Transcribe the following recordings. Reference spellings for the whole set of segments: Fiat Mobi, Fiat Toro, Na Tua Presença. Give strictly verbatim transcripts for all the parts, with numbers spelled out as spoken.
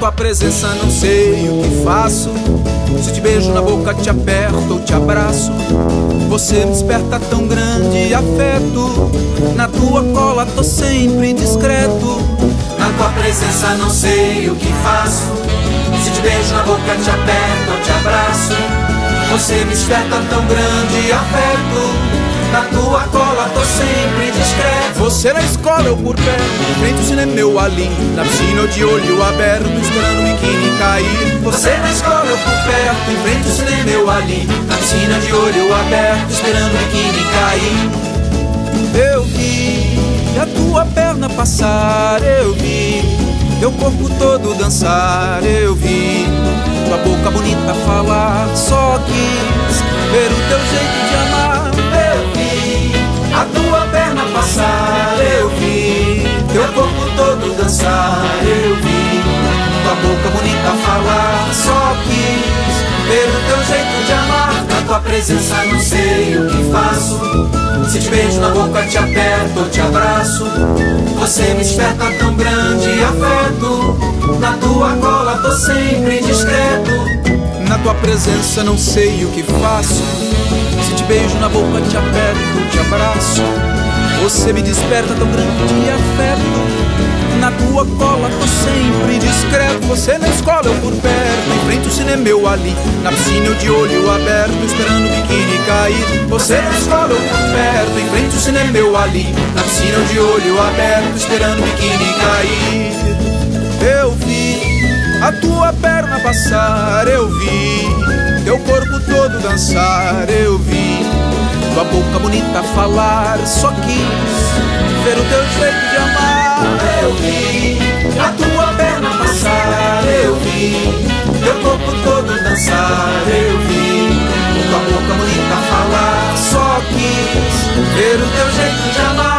tua presença não sei o que faço. Se te beijo na boca, te aperto ou te abraço, você me desperta tão grande afeto. Na tua cola tô sempre discreto. Na tua presença não sei o que faço. Se te beijo na boca, te aperto ou te abraço, você me desperta tão grande afeto. Na tua cola tô sempre discreto. Você na escola, eu por perto, em frente ao cinema eu ali, na piscina eu de olho aberto, esperando o biquíni cair. Você na escola, eu por perto, em frente ao cinema eu ali, na piscina de olho aberto, esperando o biquíni cair. Eu vi a tua perna passar, eu vi teu corpo todo dançar, eu vi tua boca bonita falar. Só quis ver o teu jeito de amar. A tua perna passar, eu vi teu corpo todo dançar, eu vi tua boca bonita falar. Só quis ver o teu jeito de amar. Na tua presença não sei o que faço. Se te beijo na boca, te aperto ou te abraço, você me desperta tão grande afeto. Na tua cola tô sempre discreto. Na tua presença não sei o que faço. Se te beijo na boca, te aperto, te abraço, você me desperta tão grande afeto. Na tua cola tô sempre discreto. Você na escola, eu por perto, em frente ao cinema eu ali, na piscina eu de olho aberto, esperando o biquíni cair. Você na escola, eu por perto, em frente ao cinema eu ali, na piscina eu de olho aberto, esperando o biquíni cair. Eu vi a tua perna passar, eu vi teu corpo todo dançar, eu vi tua boca bonita falar. Só quis ver o teu jeito de amar. Eu vi a tua perna passar, eu vi teu corpo todo dançar, eu vi tua boca bonita falar. Só quis ver o teu jeito de amar.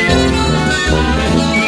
you.